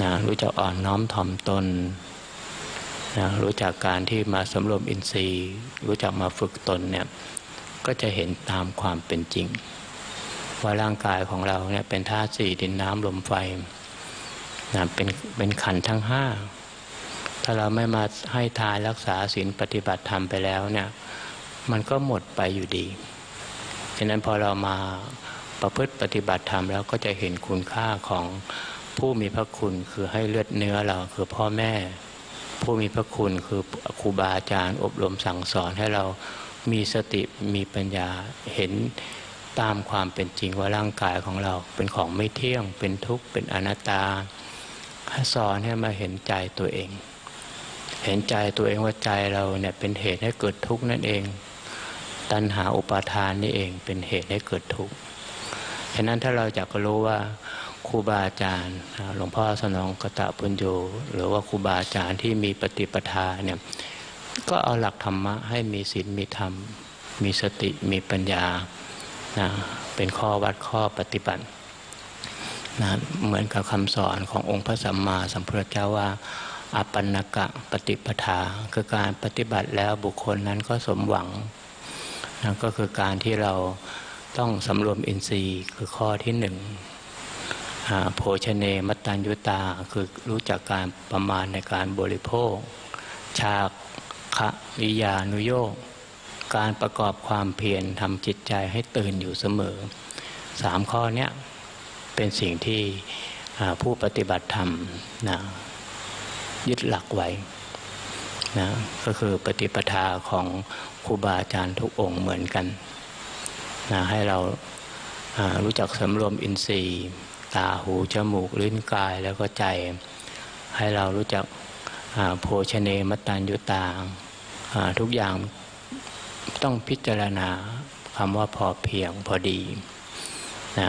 นะรู้จักอ่อนน้อมถ่อมตนนะรู้จักการที่มาสำรวมอินทรีย์รู้จักมาฝึกตนเนี่ยก็จะเห็นตามความเป็นจริงว่าร่างกายของเราเนี่ยเป็นธาตุสี่ดินน้ำลมไฟนะเป็นขันธ์ทั้งห้าถ้าเราไม่มาให้ทานรักษาศีลปฏิบัติธรรมไปแล้วเนี่ยมันก็หมดไปอยู่ดีฉะนั้นพอเรามาประพฤติปฏิบัติธรรมแล้วก็จะเห็นคุณค่าของผู้มีพระคุณคือให้เลือดเนื้อเราคือพ่อแม่ผู้มีพระคุณคือครูบาอาจารย์อบรมสั่งสอนให้เรามีสติมีปัญญาเห็นตามความเป็นจริงว่าร่างกายของเราเป็นของไม่เที่ยงเป็นทุกข์เป็นอนัตตาสอนให้มาเห็นใจตัวเองเห็นใจตัวเองว่าใจเราเนี่ยเป็นเหตุให้เกิดทุกข์นั่นเองตัณหาอุปาทานนี่เองเป็นเหตุให้เกิดทุกข์ฉะนั้นถ้าเราอยากรู้ว่าครูบาอาจารย์หลวงพ่อสนองกตปุญโญหรือว่าครูบาอาจารย์ที่มีปฏิปทาเนี่ยก็เอาหลักธรรมะให้มีศีลมีธรรมมีสติมีปัญญานะเป็นข้อวัดข้อปฏิบัตินะเหมือนกับคำสอนขององค์พระสัมมาสัมพุทธเจ้าว่าอัปปนกะปฏิปทาคือการปฏิบัติแล้วบุคคลนั้นก็สมหวังนั่นก็คือการที่เราต้องสำรวมอินทรีย์คือข้อที่หนึ่งโภชเนมัตตัญญุตาคือรู้จักการประมาณในการบริโภคชาคะวิยานุโยคการประกอบความเพียรทำจิตใจให้ตื่นอยู่เสมอสามข้อนี้เป็นสิ่งที่ผู้ปฏิบัติธรรมนะยึดหลักไว้นะก็คือปฏิปทาของครูบาอาจารย์ทุกองค์เหมือนกันนะให้เรารู้จักสำรวมอินทรีย์ตาหูจมูกลิ้นกายแล้วก็ใจให้เรารู้จักโภชเนมัตตัญญุตาทุกอย่างต้องพิจารณาคำว่าพอเพียงพอดีนะ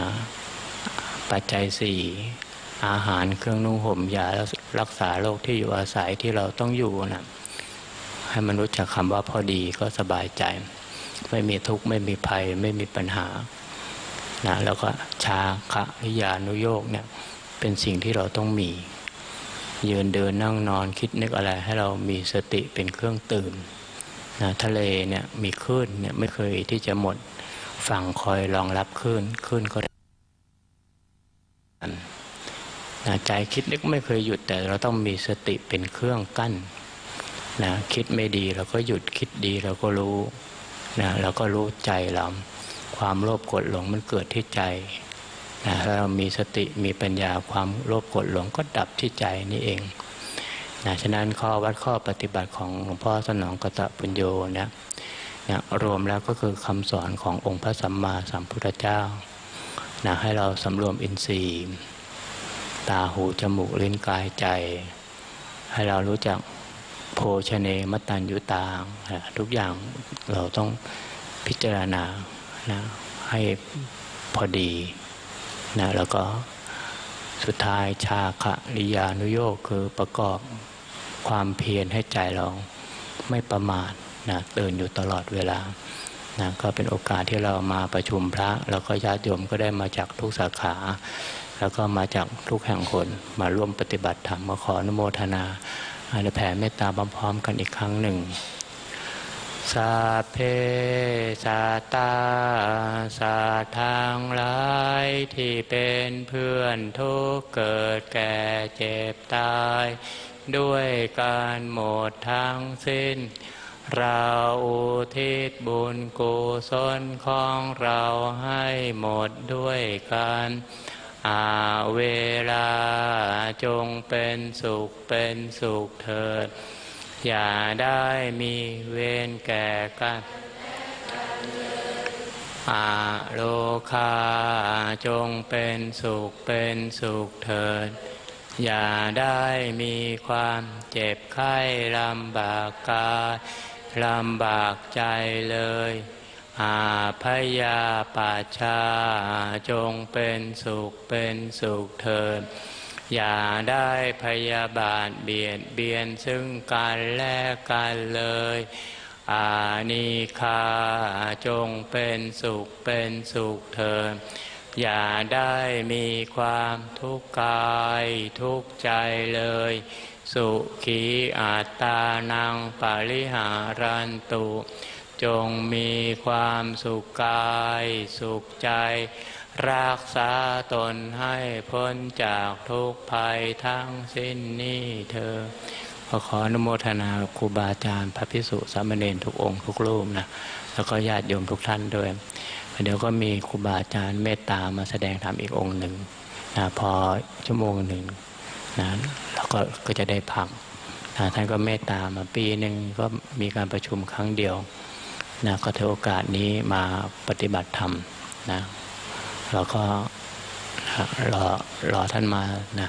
ปัจจัยสี่อาหารเครื่องนุ่งห่มยารักษาโรคที่อยู่อาศัยที่เราต้องอยู่นะให้มันรู้จักคำว่าพอดีก็สบายใจไม่มีทุกข์ไม่มีภัยไม่มีปัญหานะแล้วก็ชาคะวิยานุโยคเนี่ยเป็นสิ่งที่เราต้องมียืนเดินนั่งนอนคิดนึกอะไรให้เรามีสติเป็นเครื่องตื่นนะทะเลเนี่ยมีคลื่นเนี่ยไม่เคยที่จะหมดฝั่งคอยรองรับคลื่นคลื่นก็นะใจคิดนึกไม่เคยหยุดแต่เราต้องมีสติเป็นเครื่องกั้นนะคิดไม่ดีเราก็หยุดคิดดีเราก็รู้นะเราก็รู้ใจเราความโลภโกรธหลงมันเกิดที่ใจนะถ้าเรามีสติมีปัญญาความโลภโกรธหลงก็ดับที่ใจนี่เองนะฉะนั้นข้อวัดข้อปฏิบัติของหลวงพ่อสนองกตปุญโญนะรวมแล้วก็คือคำสอนขององค์พระสัมมาสัมพุทธเจ้านะให้เราสำรวมอินทรีย์ตาหูจมูกลิ้นกายใจให้เรารู้จักโภชเนมัตตัญญุตาทุกอย่างเราต้องพิจารณานะให้พอดีนะแล้วก็สุดท้ายชาคะริยานุโยคคือประกอบความเพียรให้ใจเราไม่ประมาทนะตื่นอยู่ตลอดเวลานะก็เป็นโอกาสที่เรามาประชุมพระแล้วก็ญาติโยมก็ได้มาจากทุกสาขาแล้วก็มาจากทุกแห่งคนมาร่วมปฏิบัติธรรมมาขออนุโมทนาและแผ่เมตตาพร้อมๆกันอีกครั้งหนึ่งสัพเพสัตตาสัตว์ทั้งหลายที่เป็นเพื่อนทุกข์เกิดแก่เจ็บตายด้วยกันหมดทั้งสิ้นเราอุทิศบุญกุศลของเราให้หมดด้วยกันอาเวลาจงเป็นสุขเป็นสุขเถิดอย่าได้มีเวรแก่กันอาโลคาจงเป็นสุขเป็นสุขเถิดอย่าได้มีความเจ็บไข้ลำบากกายลำบากใจเลยอาพยาปัชชาจงเป็นสุขเป็นสุขเถิดอย่าได้พยาบาทเบียดเบียนซึ่งกันและกันเลยอานิคาจงเป็นสุขเป็นสุขเถิด อย่าได้มีความทุกข์กายทุกข์ใจเลยสุขีอัตตานังปริหารันตุจงมีความสุขกายสุขใจรักษาตนให้พ้นจากทุกภัยทั้งสิ้นนี้เธอขออนุโมทนาครูบาอาจารย์พระภิกษุสามเณรทุกองค์ทุกรูปนะแล้วก็ญาติโยมทุกท่านด้วยเดี๋ยวก็มีครูบาอาจารย์เมตตามาแสดงธรรมอีกองค์หนึ่งนะพอชั่วโมงหนึ่งนะแล้วก็จะได้พักนะท่านก็เมตตามาปีหนึ่งก็มีการประชุมครั้งเดียวนะก็ถือโอกาสนี้มาปฏิบัติธรรมนะแล้วก็รอท่านมานะ